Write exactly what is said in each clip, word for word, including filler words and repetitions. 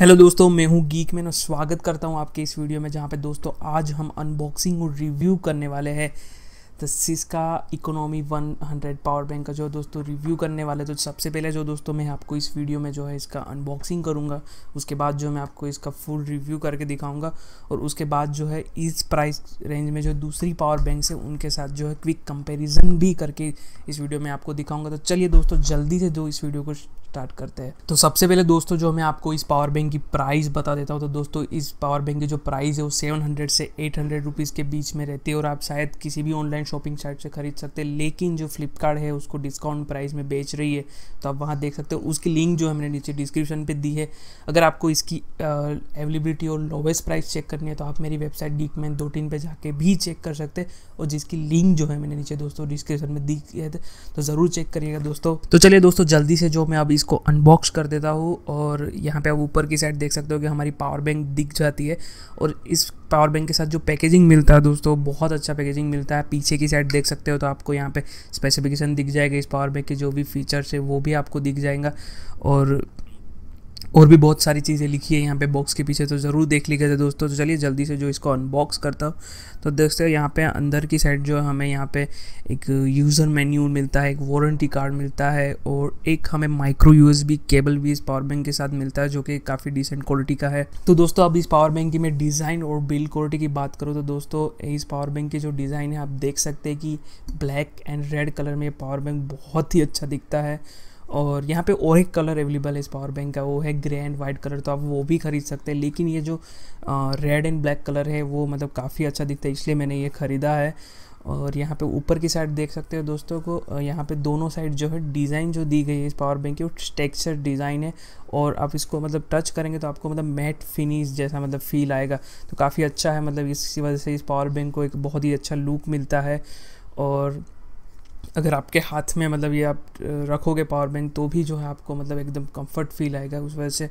Hello दोस्तों, मैं हूं गीकमैन और स्वागत करता हूं आपके इस वीडियो में, जहां पे दोस्तों आज हम अनबॉक्सिंग और रिव्यू करने वाले हैं the Syska economy hundred power bank का। जो दोस्तों रिव्यू करने वाले तो सबसे पहले जो दोस्तों मैं आपको इस वीडियो में जो है इसका अनबॉक्सिंग करूंगा, उसके बाद जो मैं आपको इसका फुल रिव्यू करके दिखाऊंगा और उसके बाद जो है इस प्राइस रेंज में जो दूसरी पावर बैंक है उनके साथ जो है क्विक कंपेरिजन भी करके इस वीडियो में आपको दिखाऊँगा। तो चलिए दोस्तों जल्दी से जो इस वीडियो को स्टार्ट करते हैं। तो सबसे पहले दोस्तों जो मैं आपको इस पावर बैंक की प्राइस बता देता हूँ। तो दोस्तों इस पावर बैंक की जो प्राइस है वो सात सौ से आठ सौ रुपीज़ के बीच में रहती है और आप शायद किसी भी ऑनलाइन शॉपिंग साइट से खरीद सकते हैं, लेकिन जो फ्लिपकार्ट है उसको डिस्काउंट प्राइस में बेच रही है, तो आप वहाँ देख सकते हो। उसकी लिंक जो हमने नीचे डिस्क्रिप्शन पर दी है। अगर आपको इसकी अवेलेबिलिटी और लोवेस्ट प्राइस चेक करनी है तो आप मेरी वेबसाइट गीकमैन दो तीन पर जाके भी चेक कर सकते हैं, और जिसकी लिंक जो है मैंने नीचे दोस्तों डिस्क्रिप्शन में दी है, तो ज़रूर चेक करिएगा दोस्तों। तो चलिए दोस्तों जल्दी से जो मैं अब इसको अनबॉक्स कर देता हूँ। और यहाँ पे आप ऊपर की साइड देख सकते हो कि हमारी पावर बैंक दिख जाती है, और इस पावर बैंक के साथ जो पैकेजिंग मिलता है दोस्तों बहुत अच्छा पैकेजिंग मिलता है। पीछे की साइड देख सकते हो तो आपको यहाँ पे स्पेसिफिकेशन दिख जाएगा, इस पावर बैंक के जो भी फीचर्स है वो भी आपको दिख जाएगा, और और भी बहुत सारी चीज़ें लिखी है यहाँ पे बॉक्स के पीछे, तो ज़रूर देख लीजिएगा दोस्तों। तो चलिए जल्दी से जो इसको अनबॉक्स करता हूँ। तो देखते हो यहाँ पे अंदर की साइड जो हमें यहाँ पे एक यूज़र मेन्यू मिलता है, एक वारंटी कार्ड मिलता है, और एक हमें माइक्रो यूएसबी केबल भी इस पावर बैंक के साथ मिलता है, जो कि काफ़ी डिसेंट क्वालिटी का है। तो दोस्तों अब इस पावर बैंक की मैं डिज़ाइन और बिल्ड क्वालिटी की बात करूँ तो दोस्तों इस पावर बैंक की जो डिज़ाइन है आप देख सकते हैं कि ब्लैक एंड रेड कलर में पावर बैंक बहुत ही अच्छा दिखता है। और यहाँ पे और एक कलर अवेलेबल है इस पावर बैंक का, वो है ग्रे एंड वाइट कलर, तो आप वो भी खरीद सकते हैं। लेकिन ये जो रेड एंड ब्लैक कलर है वो मतलब काफ़ी अच्छा दिखता है, इसलिए मैंने ये ख़रीदा है। और यहाँ पे ऊपर की साइड देख सकते हो दोस्तों को, यहाँ पे दोनों साइड जो है डिज़ाइन जो दी गई है इस पावर बैंक की वो टेक्सचर डिज़ाइन है, और आप इसको मतलब टच करेंगे तो आपको मतलब मैट फिनिश जैसा मतलब फ़ील आएगा, तो काफ़ी अच्छा है। मतलब इसी वजह से इस पावर बैंक को एक बहुत ही अच्छा लुक मिलता है, और अगर आपके हाथ में मतलब ये आप रखोगे पावर बैंक तो भी जो है आपको मतलब एकदम कंफर्ट फील आएगा। उस वजह से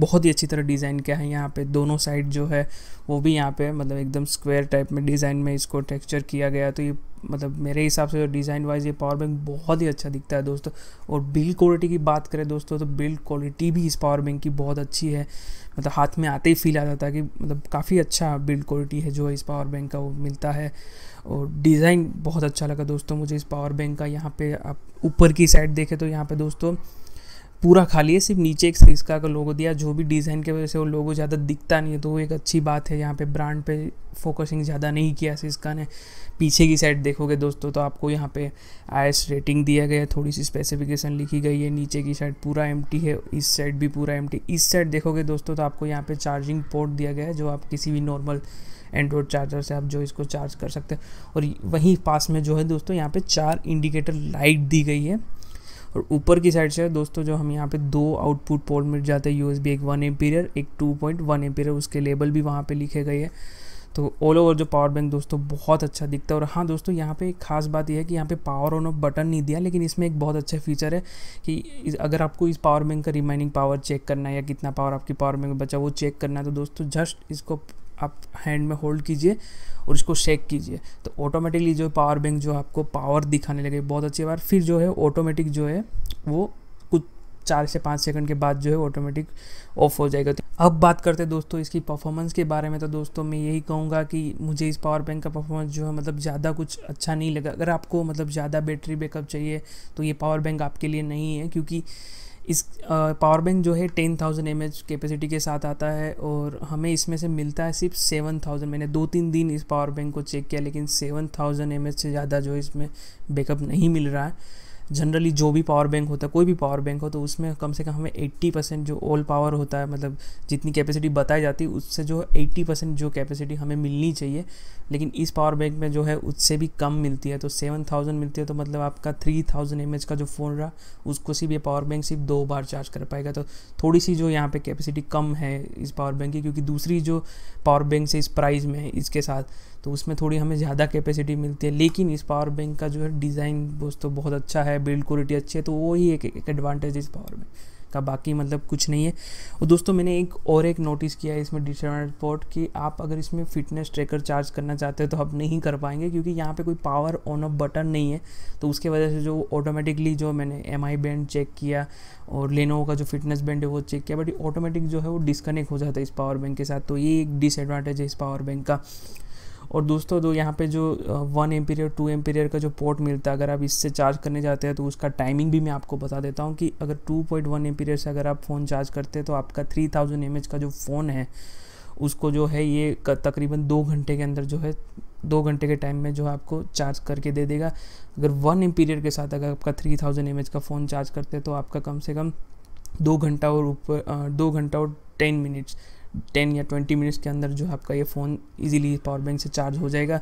बहुत ही अच्छी तरह डिज़ाइन किया है। यहाँ पे दोनों साइड जो है वो भी यहाँ पे मतलब एकदम स्क्वायर टाइप में डिज़ाइन में इसको टेक्सचर किया गया, तो ये मतलब मेरे हिसाब से डिज़ाइन वाइज ये पावर बैंक बहुत ही अच्छा दिखता है दोस्तों। और बिल्ड क्वालिटी की बात करें दोस्तों तो बिल्ड क्वालिटी भी इस पावर बैंक की बहुत अच्छी है, मतलब हाथ में आते ही फील आ जाता है कि मतलब काफ़ी अच्छा बिल्ड क्वालिटी है जो इस पावर बैंक का वो मिलता है, और डिज़ाइन बहुत अच्छा लगा दोस्तों मुझे इस पावर बैंक का। यहाँ पे आप ऊपर की साइड देखें तो यहाँ पे दोस्तों पूरा खाली है, सिर्फ नीचे एक सिस्का का लोगो दिया, जो भी डिज़ाइन की वजह से वो लोगो ज़्यादा दिखता नहीं है, तो वो एक अच्छी बात है। यहाँ पे ब्रांड पे फोकसिंग ज़्यादा नहीं किया सिस्का ने। पीछे की साइड देखोगे दोस्तों तो आपको यहाँ पे आईएस रेटिंग दिया गया है, थोड़ी सी स्पेसिफिकेशन लिखी गई है। नीचे की साइड पूरा एम्प्टी है, इस साइड भी पूरा एम्प्टी। इस साइड देखोगे दोस्तों तो आपको यहाँ पर चार्जिंग पोर्ट दिया गया है, जो आप किसी भी नॉर्मल एंड्रॉइड चार्जर से आप जो इसको चार्ज कर सकते हैं। और वहीं पास में जो है दोस्तों यहाँ पर चार इंडिकेटर लाइट दी गई है, और ऊपर की साइड से दोस्तों जो हम यहाँ पे दो आउटपुट पोर्ट मिल जाते हैं यूएसबी, एक वन एम्पीयर एक टू पॉइंट वन एम्पीयर, उसके लेबल भी वहाँ पे लिखे गए हैं। तो ऑल ओवर जो पावर बैंक दोस्तों बहुत अच्छा दिखता है। और हाँ दोस्तों यहाँ पे एक खास बात यह है कि यहाँ पे पावर ऑन ऑफ बटन नहीं दिया, लेकिन इसमें एक बहुत अच्छा फीचर है कि अगर आपको इस पावर बैंक का रिमाइनिंग पावर चेक करना है या कितना पावर आपकी पावर बैंक में बचा वो चेक करना है, तो दोस्तों जस्ट इसको आप हैंड में होल्ड कीजिए और इसको शेक कीजिए, तो ऑटोमेटिकली जो पावर बैंक जो आपको पावर दिखाने लगे, बहुत अच्छी बात। फिर जो है ऑटोमेटिक जो है वो कुछ चार से पाँच सेकंड के बाद जो है ऑटोमेटिक ऑफ हो जाएगा। अब बात करते हैं दोस्तों इसकी परफॉर्मेंस के बारे में। तो दोस्तों मैं यही कहूँगा कि मुझे इस पावर बैंक का परफॉर्मेंस जो है मतलब ज़्यादा कुछ अच्छा नहीं लगा। अगर आपको मतलब ज़्यादा बैटरी बैकअप चाहिए तो ये पावर बैंक आपके लिए नहीं है, क्योंकि इस पावर बैंक जो है ten thousand M H capacity के साथ आता है और हमें इसमें से मिलता है सिर्फ सेवन थाउजेंड। मैंने दो तीन दिन इस पावर बैंक को चेक किया, लेकिन सेवन थाउजेंड एम एच से ज़्यादा जो है इसमें बैकअप नहीं मिल रहा है। जनरली जो भी पावर बैंक होता है, कोई भी पावर बैंक हो, तो उसमें कम से कम हमें अस्सी परसेंट जो ऑल पावर होता है, मतलब जितनी कैपेसिटी बताई जाती है उससे जो अस्सी परसेंट जो कैपेसिटी हमें मिलनी चाहिए, लेकिन इस पावर बैंक में जो है उससे भी कम मिलती है, तो सात हज़ार मिलती है। तो मतलब आपका तीन हज़ार एमएच का जो फ़ोन रहा उसको सिर्फ ये पावर बैंक सिर्फ दो बार चार्ज कर पाएगा। तो थोड़ी सी जो यहाँ पर कैपेसिटी कम है इस पावर बैंक की, क्योंकि दूसरी जो पावर बैंक से इस प्राइस में है इसके साथ, तो उसमें थोड़ी हमें ज़्यादा कैपेसिटी मिलती है। लेकिन इस पावर बैंक का जो है डिज़ाइन दोस्तों बहुत अच्छा है, बिल्ड क्वालिटी अच्छी है, तो वो ही एक एडवांटेज इस पावर में। का बाकी मतलब कुछ नहीं है। और दोस्तों मैंने एक और एक नोटिस किया है इसमें डिसएडवांटेज पोर्ट कि आप अगर इसमें फिटनेस ट्रैकर चार्ज करना चाहते हो तो आप नहीं कर पाएंगे क्योंकि यहाँ पे कोई पावर ऑन ऑफ बटन नहीं है। तो उसके वजह से जो ऑटोमेटिकली जो मैंने एम आई बैंड चेक किया और लेनोवो का जो फिटनेस बैंड है वो चेक किया, बट ऑटोमेटिक जो है वो डिस्कनेक्ट हो जाता है इस पावर बैंक के साथ। तो ये एक डिसएडवांटेज है इस पावर बैंक का। और दोस्तों दो यहाँ पे जो वन एम्पीयर टू एम्पीयर का जो पोर्ट मिलता है अगर आप इससे चार्ज करने जाते हैं तो उसका टाइमिंग भी मैं आपको बता देता हूँ कि अगर टू पॉइंट वन एम्पीयर से अगर आप फ़ोन चार्ज करते हैं तो आपका थ्री थाउजेंड एम एच का जो फ़ोन है उसको जो है ये तकरीबन दो घंटे के अंदर जो है दो घंटे के टाइम में जो है आपको चार्ज करके दे देगा। अगर वन एम्पीयर के साथ अगर आपका थ्री थाउजेंड एम एच का फ़ोन चार्ज करते हैं तो आपका कम से कम दो घंटा और ऊपर दो घंटा और टेन मिनट्स टेन या ट्वेंटी मिनट्स के अंदर जो आपका ये फ़ोन इजीली पावर बैंक से चार्ज हो जाएगा।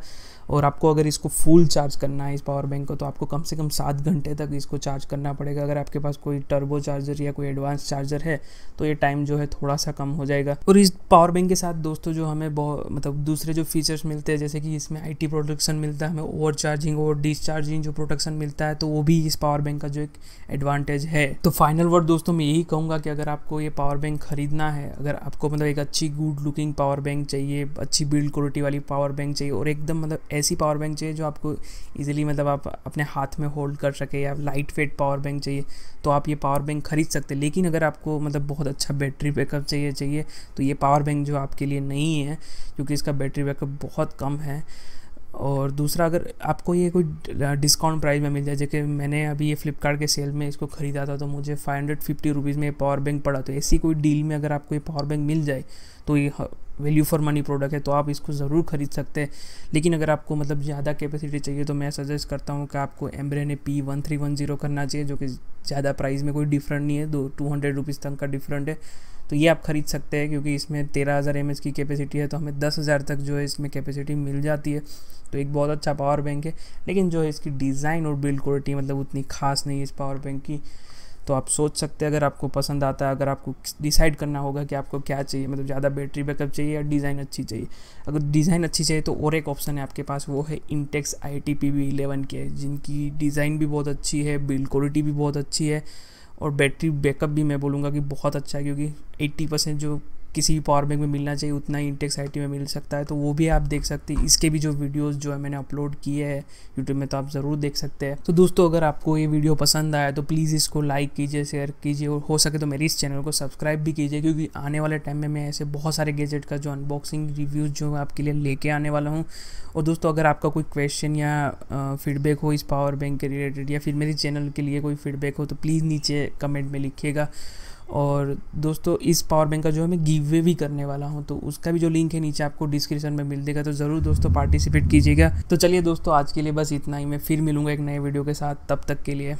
और आपको अगर इसको फुल चार्ज करना है इस पावर बैंक को तो आपको कम से कम सात घंटे तक इसको चार्ज करना पड़ेगा। अगर आपके पास कोई टर्बो चार्जर या कोई एडवांस चार्जर है तो ये टाइम जो है थोड़ा सा कम हो जाएगा। और इस पावर बैंक के साथ दोस्तों जो हमें बहुत मतलब दूसरे जो फीचर्स मिलते हैं जैसे कि इसमें आई टी प्रोटेक्शन मिलता है, हमें ओवर चार्जिंग और डिस्चार्जिंग जो प्रोटेक्शन मिलता है तो वो भी इस पावर बैंक का जो एक एडवांटेज है। तो फाइनल वर्ड दोस्तों मैं यही कहूँगा कि अगर आपको ये पावर बैंक खरीदना है, अगर आपको मतलब एक अच्छी गुड लुकिंग पावर बैंक चाहिए, अच्छी बिल्ड क्वालिटी वाली पावर बैंक चाहिए और एकदम मतलब ऐसी पावर बैंक चाहिए जो आपको इजीली मतलब आप अपने हाथ में होल्ड कर सके या लाइट वेट पावर बैंक चाहिए तो आप ये पावर बैंक खरीद सकते हैं। लेकिन अगर आपको मतलब बहुत अच्छा बैटरी बैकअप चाहिए चाहिए तो ये पावर बैंक जो आपके लिए नहीं है क्योंकि इसका बैटरी बैकअप बहुत कम है। और दूसरा अगर आपको ये कोई डिस्काउंट प्राइस में मिल जाए, जैसे मैंने अभी ये फ्लिपकार्ट के सेल में इसको ख़रीदा था तो मुझे फाइव हंड्रेड फिफ्टी रुपीज़ में ये पावर बैंक पड़ा, तो ऐसी कोई डील में अगर आपको ये पावर बैंक मिल जाए तो ये वैल्यू फॉर मनी प्रोडक्ट है तो आप इसको ज़रूर खरीद सकते हैं। लेकिन अगर आपको मतलब ज़्यादा कैपेसिटी चाहिए तो मैं सजेस्ट करता हूँ कि आपको Ambrane A P one three one zero करना चाहिए जो कि ज़्यादा प्राइस में कोई डिफरेंट नहीं है, दो टू हंड्रेड रुपीज़ तक का डिफरेंट है। तो ये आप खरीद सकते हैं क्योंकि इसमें तेरह हज़ार एम एच की कैपेसिटी है तो हमें दस हज़ार तक जो है इसमें कैपेसिटी मिल जाती है। तो एक बहुत अच्छा पावर बैंक है लेकिन जो है इसकी डिज़ाइन और बिल्ड क्वालिटी मतलब उतनी खास नहीं है इस पावर बैंक की। तो आप सोच सकते हैं अगर आपको पसंद आता है, अगर आपको डिसाइड करना होगा कि आपको क्या चाहिए, मतलब ज़्यादा बैटरी बैकअप चाहिए या डिज़ाइन अच्छी चाहिए। अगर डिज़ाइन अच्छी चाहिए तो और एक ऑप्शन है आपके पास, वो है Intex I T P B eleven की है जिनकी डिज़ाइन भी बहुत अच्छी है, बिल्ड क्वालिटी भी बहुत अच्छी है और बैटरी बैकअप भी मैं बोलूँगा कि बहुत अच्छा है क्योंकि एट्टी परसेंट जो किसी भी पावर बैंक में मिलना चाहिए उतना ही इंटेक्स आई टी में मिल सकता है। तो वो भी आप देख सकते हैं, इसके भी जो वीडियोस जो है मैंने अपलोड किए हैं यूट्यूब में तो आप ज़रूर देख सकते हैं। तो दोस्तों अगर आपको ये वीडियो पसंद आया तो प्लीज़ इसको लाइक कीजिए, शेयर कीजिए और हो सके तो मेरे इस चैनल को सब्सक्राइब भी कीजिए क्योंकि आने वाले टाइम में मैं ऐसे बहुत सारे गैजेट का जो अनबॉक्सिंग रिव्यूज़ जो आपके लिए लेके आने वाला हूँ। और दोस्तों अगर आपका कोई क्वेश्चन या फीडबैक हो इस पावर बैंक के रिलेटेड या फिर मेरे चैनल के लिए कोई फीडबैक हो तो प्लीज़ नीचे कमेंट में लिखिएगा। और दोस्तों इस पावर बैंक का जो है मैं गिव वे भी करने वाला हूं तो उसका भी जो लिंक है नीचे आपको डिस्क्रिप्शन में मिल देगा, तो ज़रूर दोस्तों पार्टिसिपेट कीजिएगा। तो चलिए दोस्तों आज के लिए बस इतना ही, मैं फिर मिलूंगा एक नए वीडियो के साथ, तब तक के लिए।